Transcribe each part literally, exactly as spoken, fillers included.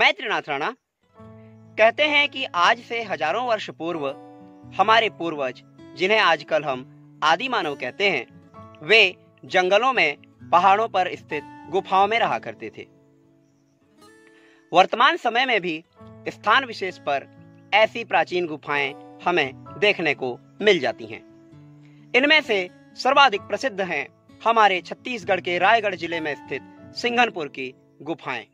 मैं त्रिनाथ राणा। कहते हैं कि आज से हजारों वर्ष पूर्व हमारे पूर्वज, जिन्हें आजकल हम आदि मानव कहते हैं, वे जंगलों में, पहाड़ों पर स्थित गुफाओं में रहा करते थे। वर्तमान समय में भी स्थान विशेष पर ऐसी प्राचीन गुफाएं हमें देखने को मिल जाती हैं। इनमें से सर्वाधिक प्रसिद्ध हैं हमारे छत्तीसगढ़ के रायगढ़ जिले में स्थित सिंघनपुर की गुफाएं।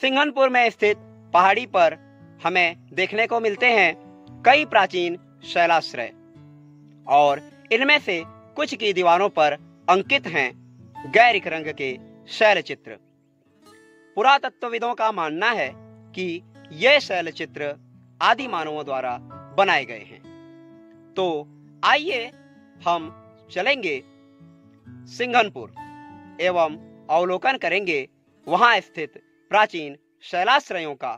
सिंघनपुर में स्थित पहाड़ी पर हमें देखने को मिलते हैं कई प्राचीन शैलाश्रय, और इनमें से कुछ की दीवारों पर अंकित हैं गैरिक रंग के शैलचित्र। पुरातत्वविदों का मानना है कि ये शैलचित्र आदि मानवों द्वारा बनाए गए हैं। तो आइए हम चलेंगे सिंघनपुर एवं अवलोकन करेंगे वहां स्थित प्राचीन शैलाश्रयों का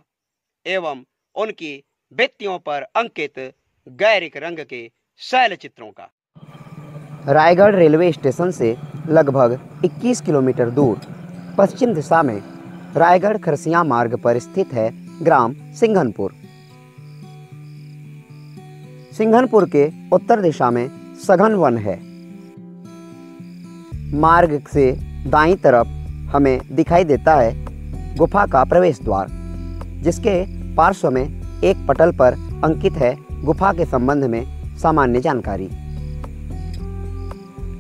एवं उनकी भित्तियों पर अंकित गैरिक रंग के शैलचित्रों का। रायगढ़ रेलवे स्टेशन से लगभग इक्कीस किलोमीटर दूर पश्चिम दिशा में रायगढ़ खरसिया मार्ग पर स्थित है ग्राम सिंघनपुर। सिंघनपुर के उत्तर दिशा में सघन वन है। मार्ग से दाईं तरफ हमें दिखाई देता है गुफा का प्रवेश द्वार, जिसके पार्श्व में एक पटल पर अंकित है गुफा के संबंध में सामान्य जानकारी।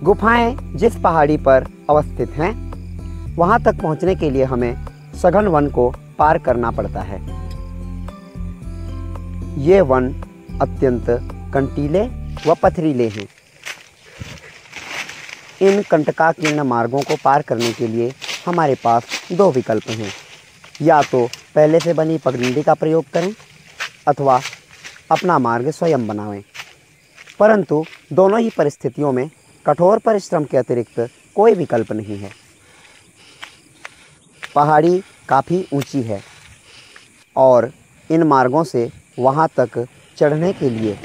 गुफाएं जिस पहाड़ी पर अवस्थित हैं, वहां तक पहुंचने के लिए हमें सघन वन को पार करना पड़ता है। ये वन अत्यंत कंटीले व पथरीले हैं। इन कंटकाकीर्ण मार्गों को पार करने के लिए हमारे पास दो विकल्प हैं, या तो पहले से बनी पगडंडी का प्रयोग करें अथवा अपना मार्ग स्वयं बनाएं। परंतु दोनों ही परिस्थितियों में कठोर परिश्रम के अतिरिक्त कोई विकल्प नहीं है। पहाड़ी काफ़ी ऊंची है और इन मार्गों से वहां तक चढ़ने के लिए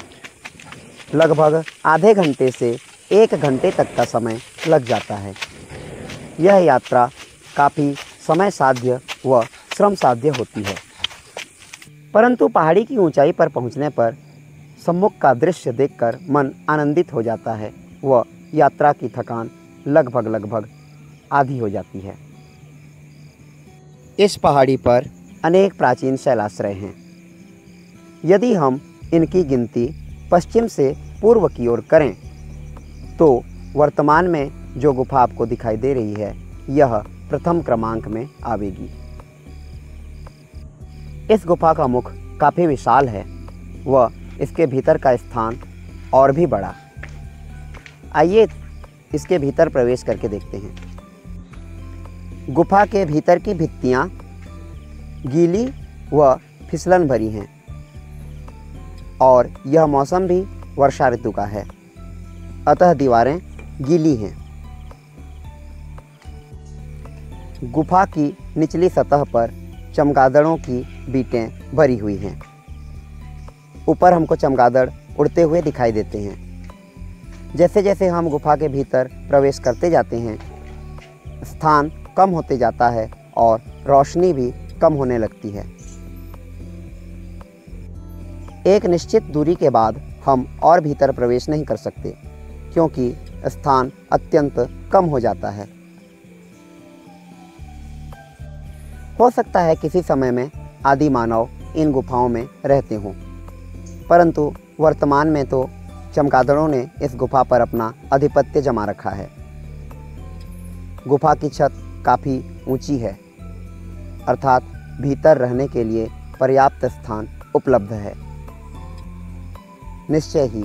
लगभग आधे घंटे से एक घंटे तक का समय लग जाता है। यह यात्रा काफ़ी समय साध्य व श्रम साध्य होती है। परंतु पहाड़ी की ऊंचाई पर पहुंचने पर सम्मुख का दृश्य देखकर मन आनंदित हो जाता है व यात्रा की थकान लगभग लगभग आधी हो जाती है। इस पहाड़ी पर अनेक प्राचीन शैलाश्रय हैं। यदि हम इनकी गिनती पश्चिम से पूर्व की ओर करें तो वर्तमान में जो गुफा आपको दिखाई दे रही है, यह प्रथम क्रमांक में आवेगी। इस गुफा का मुख काफ़ी विशाल है व इसके भीतर का स्थान और भी बड़ा। आइए इसके भीतर प्रवेश करके देखते हैं। गुफा के भीतर की भित्तियाँ गीली व फिसलन भरी हैं और यह मौसम भी वर्षा ऋतु का है, अतः दीवारें गीली हैं। गुफा की निचली सतह पर चमगादड़ों की बीटें भरी हुई हैं। ऊपर हमको चमगादड़ उड़ते हुए दिखाई देते हैं। जैसे जैसे हम गुफा के भीतर प्रवेश करते जाते हैं, स्थान कम होते जाता है और रोशनी भी कम होने लगती है। एक निश्चित दूरी के बाद हम और भीतर प्रवेश नहीं कर सकते, क्योंकि स्थान अत्यंत कम हो जाता है। हो सकता है किसी समय में आदि मानव इन गुफाओं में रहते हों, परंतु वर्तमान में तो चमगादड़ों ने इस गुफा पर अपना आधिपत्य जमा रखा है। गुफा की छत काफ़ी ऊंची है, अर्थात भीतर रहने के लिए पर्याप्त स्थान उपलब्ध है। निश्चय ही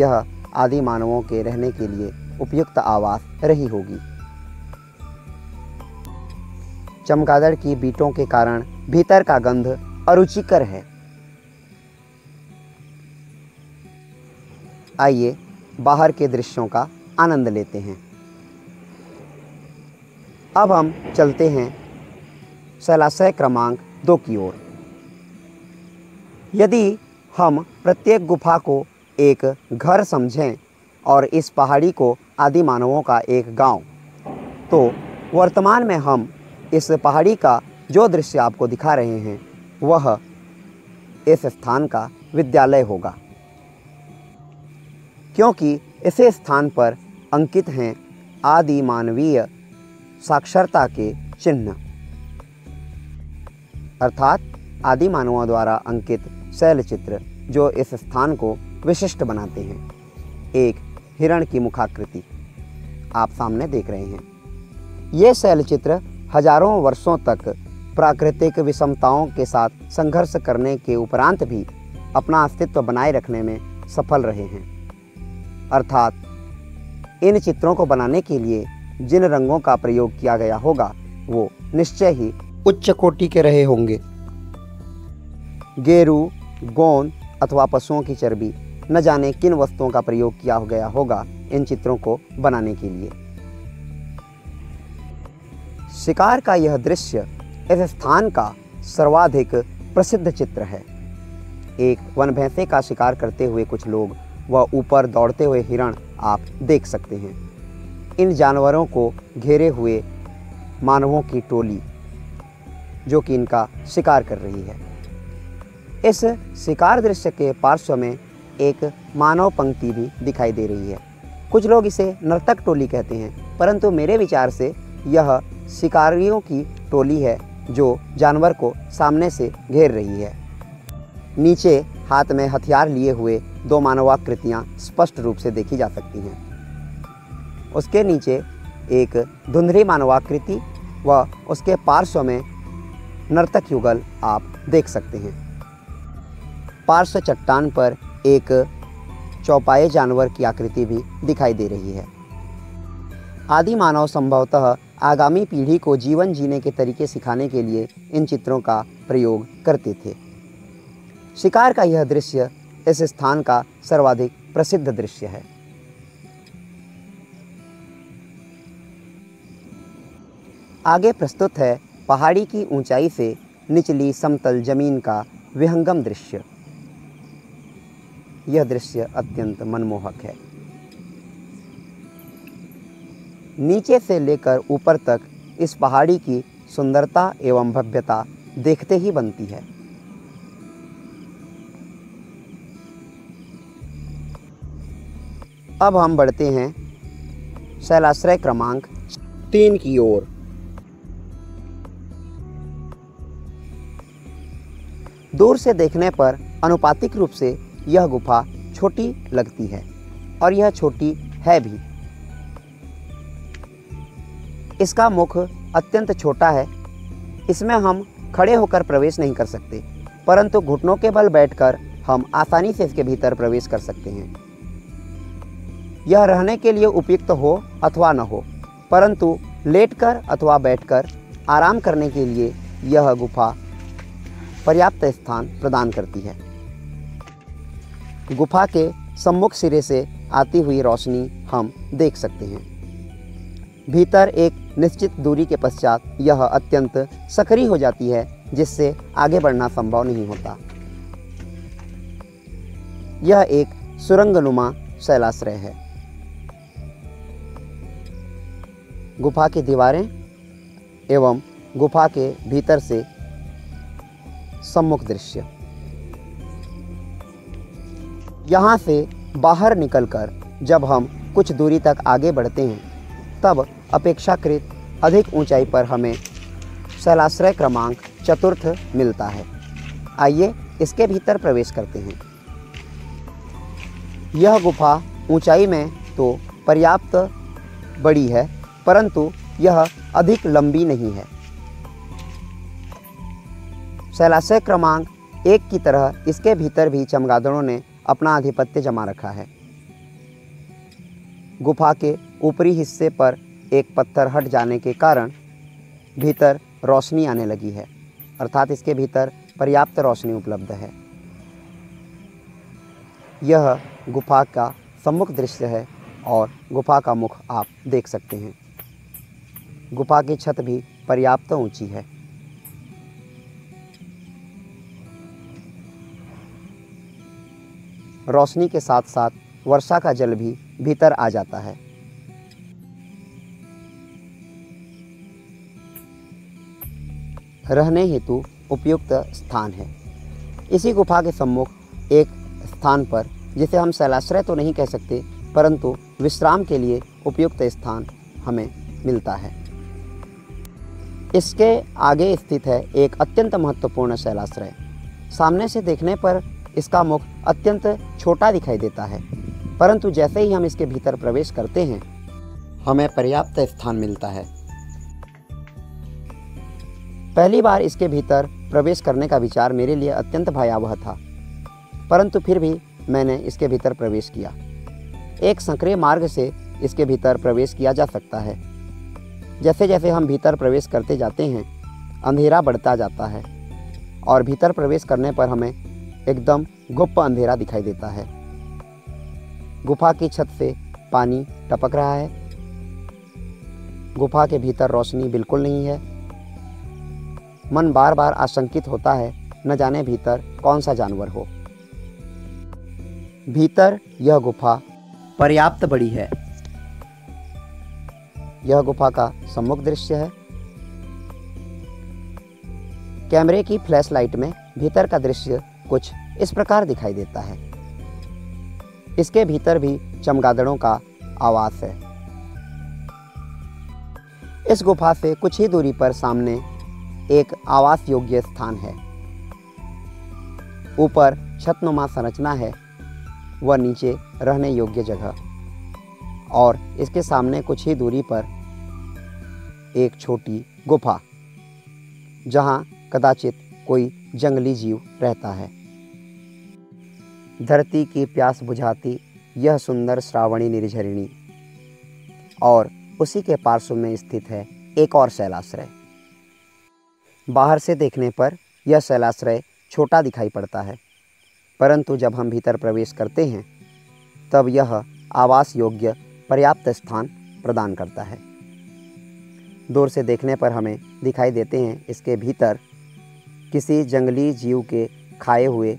यह आदि मानवों के रहने के लिए उपयुक्त आवास रही होगी। चमगादड़ की बीटों के कारण भीतर का गंध अरुचिकर है। आइए बाहर के दृश्यों का आनंद लेते हैं। अब हम चलते हैं शैलाश्रय क्रमांक दो की ओर। यदि हम प्रत्येक गुफा को एक घर समझें और इस पहाड़ी को आदि मानवों का एक गांव, तो वर्तमान में हम इस पहाड़ी का जो दृश्य आपको दिखा रहे हैं वह इस स्थान का विद्यालय होगा, क्योंकि इसी स्थान पर अंकित हैं आदि मानवीय साक्षरता के चिन्ह, अर्थात आदि मानवों द्वारा अंकित शैलचित्र जो इस स्थान को विशिष्ट बनाते हैं। एक हिरण की मुखाकृति आप सामने देख रहे हैं। ये शैलचित्र हजारों वर्षों तक प्राकृतिक विषमताओं के साथ संघर्ष करने के उपरांत भी अपना अस्तित्व बनाए रखने में सफल रहे हैं, अर्थात इन चित्रों को बनाने के लिए जिन रंगों का प्रयोग किया गया होगा वो निश्चय ही उच्च कोटि के रहे होंगे। गेरू, गोंद अथवा पशुओं की चर्बी, न जाने किन वस्तुओं का प्रयोग किया गया होगा इन चित्रों को बनाने के लिए। शिकार का यह दृश्य इस स्थान का सर्वाधिक प्रसिद्ध चित्र है। एक वन भैंसे का शिकार करते हुए कुछ लोग व ऊपर दौड़ते हुए हिरण आप देख सकते हैं। इन जानवरों को घेरे हुए मानवों की टोली जो कि इनका शिकार कर रही है। इस शिकार दृश्य के पार्श्व में एक मानव पंक्ति भी दिखाई दे रही है। कुछ लोग इसे नर्तक टोली कहते हैं, परंतु मेरे विचार से यह शिकारियों की टोली है जो जानवर को सामने से घेर रही है। नीचे हाथ में हथियार लिए हुए दो मानवाकृतियाँ स्पष्ट रूप से देखी जा सकती हैं। उसके नीचे एक धुंधली मानवाकृति व उसके पार्श्व में नर्तक युगल आप देख सकते हैं। पार्श्व चट्टान पर एक चौपाए जानवर की आकृति भी दिखाई दे रही है। आदि मानव संभवतः आगामी पीढ़ी को जीवन जीने के तरीके सिखाने के लिए इन चित्रों का प्रयोग करते थे। शिकार का यह दृश्य इस स्थान का सर्वाधिक प्रसिद्ध दृश्य है। आगे प्रस्तुत है पहाड़ी की ऊंचाई से निचली समतल जमीन का विहंगम दृश्य। यह दृश्य अत्यंत मनमोहक है। नीचे से लेकर ऊपर तक इस पहाड़ी की सुंदरता एवं भव्यता देखते ही बनती है। अब हम बढ़ते हैं शैलाश्रय क्रमांक तीन की ओर, दूर से देखने पर अनुपातिक रूप से यह गुफा छोटी लगती है और यह छोटी है भी। इसका मुख अत्यंत छोटा है, इसमें हम खड़े होकर प्रवेश नहीं कर सकते, परंतु घुटनों के बल बैठकर हम आसानी से इसके भीतर प्रवेश कर सकते हैं। यह रहने के लिए उपयुक्त हो अथवा न हो, परंतु लेटकर अथवा बैठकर आराम करने के लिए यह गुफा पर्याप्त स्थान प्रदान करती है। गुफा के सम्मुख सिरे से आती हुई रोशनी हम देख सकते हैं। भीतर एक निश्चित दूरी के पश्चात यह अत्यंत सक्रिय हो जाती है, जिससे आगे बढ़ना संभव नहीं होता। यह एक सुरंगनुमा शैलाश्रय है। गुफा की दीवारें एवं गुफा के भीतर से सम्मुख दृश्य। यहाँ से बाहर निकलकर जब हम कुछ दूरी तक आगे बढ़ते हैं तब अपेक्षाकृत अधिक ऊंचाई पर हमें शैलाश्रय क्रमांक चतुर्थ मिलता है। आइए इसके भीतर प्रवेश करते हैं। यह गुफा ऊंचाई में तो पर्याप्त बड़ी है, परंतु यह अधिक लंबी नहीं है। शैलाश्रय क्रमांक एक की तरह इसके भीतर भी चमगादड़ों ने अपना आधिपत्य जमा रखा है। गुफा के ऊपरी हिस्से पर एक पत्थर हट जाने के कारण भीतर रोशनी आने लगी है, अर्थात इसके भीतर पर्याप्त रोशनी उपलब्ध है। यह गुफा का सम्मुख दृश्य है और गुफा का मुख आप देख सकते हैं। गुफा की छत भी पर्याप्त ऊंची है। रोशनी के साथ साथ वर्षा का जल भी भीतर आ जाता है। रहने हेतु उपयुक्त स्थान है। इसी गुफा के सम्मुख एक स्थान पर, जिसे हम शैलाश्रय तो नहीं कह सकते परंतु विश्राम के लिए उपयुक्त स्थान हमें मिलता है। इसके आगे स्थित है एक अत्यंत महत्वपूर्ण शैलाश्रय। सामने से देखने पर इसका मुख अत्यंत छोटा दिखाई देता है, परंतु जैसे ही हम इसके भीतर प्रवेश करते हैं हमें पर्याप्त स्थान मिलता है। पहली बार इसके भीतर प्रवेश करने का विचार मेरे लिए अत्यंत भयावह था, परंतु फिर भी मैंने इसके भीतर प्रवेश किया। एक संकरे मार्ग से इसके भीतर प्रवेश किया जा सकता है। जैसे जैसे हम भीतर प्रवेश करते जाते हैं अंधेरा बढ़ता जाता है और भीतर प्रवेश करने पर हमें एकदम गुप्त अंधेरा दिखाई देता है। गुफा की छत से पानी टपक रहा है। गुफा के भीतर रोशनी बिल्कुल नहीं है। मन बार बार आशंकित होता है, न जाने भीतर कौन सा जानवर हो। भीतर यह गुफा पर्याप्त बड़ी है। यह गुफा का सम्मुख दृश्य है। कैमरे की फ्लैशलाइट में भीतर का दृश्य कुछ इस प्रकार दिखाई देता है। इसके भीतर भी चमगादड़ों का आवास है। इस गुफा से कुछ ही दूरी पर सामने एक आवास योग्य स्थान है। ऊपर छतनुमा संरचना है व नीचे रहने योग्य जगह, और इसके सामने कुछ ही दूरी पर एक छोटी गुफा जहां कदाचित कोई जंगली जीव रहता है। धरती की प्यास बुझाती यह सुंदर श्रावणी निर्झरिणी, और उसी के पार्श्व में स्थित है एक और शैलाश्रय। बाहर से देखने पर यह शैलाश्रय छोटा दिखाई पड़ता है, परंतु जब हम भीतर प्रवेश करते हैं तब यह आवास योग्य पर्याप्त स्थान प्रदान करता है। दूर से देखने पर हमें दिखाई देते हैं इसके भीतर किसी जंगली जीव के खाए हुए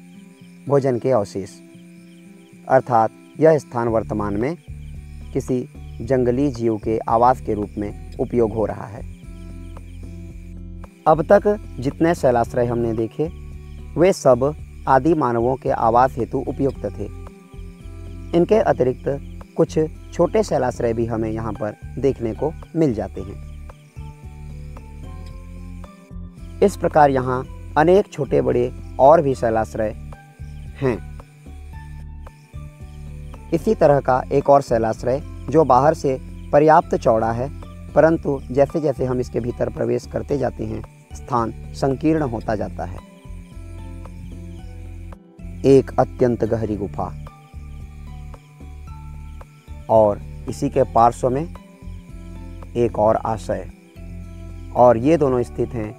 भोजन के अवशेष, अर्थात यह स्थान वर्तमान में किसी जंगली जीव के आवास के रूप में उपयोग हो रहा है। अब तक जितने शैलाश्रय हमने देखे वे सब आदि मानवों के आवास हेतु उपयुक्त थे। इनके अतिरिक्त कुछ छोटे शैलाश्रय भी हमें यहाँ पर देखने को मिल जाते हैं। इस प्रकार यहाँ अनेक छोटे बड़े और भी शैलाश्रय हैं। इसी तरह का एक और शैलाश्रय जो बाहर से पर्याप्त चौड़ा है, परंतु जैसे जैसे हम इसके भीतर प्रवेश करते जाते हैं स्थान संकीर्ण होता जाता है। एक अत्यंत गहरी गुफा, और इसी के पार्श्व में एक और आश्रय, और ये दोनों स्थित हैं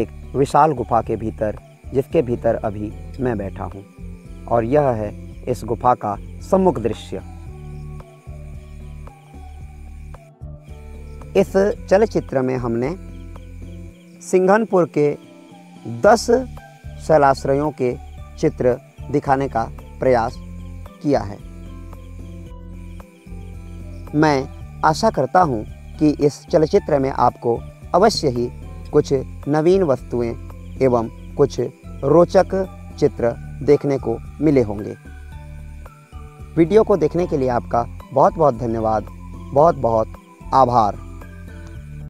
एक विशाल गुफा के भीतर, जिसके भीतर अभी मैं बैठा हूँ, और यह है इस गुफा का सम्मुख दृश्य। इस चलचित्र में हमने सिंघनपुर के दस शैलाश्रयों के चित्र दिखाने का प्रयास किया है। मैं आशा करता हूं कि इस चलचित्र में आपको अवश्य ही कुछ नवीन वस्तुएं एवं कुछ रोचक चित्र देखने को मिले होंगे। वीडियो को देखने के लिए आपका बहुत बहुत धन्यवाद, बहुत बहुत आभार।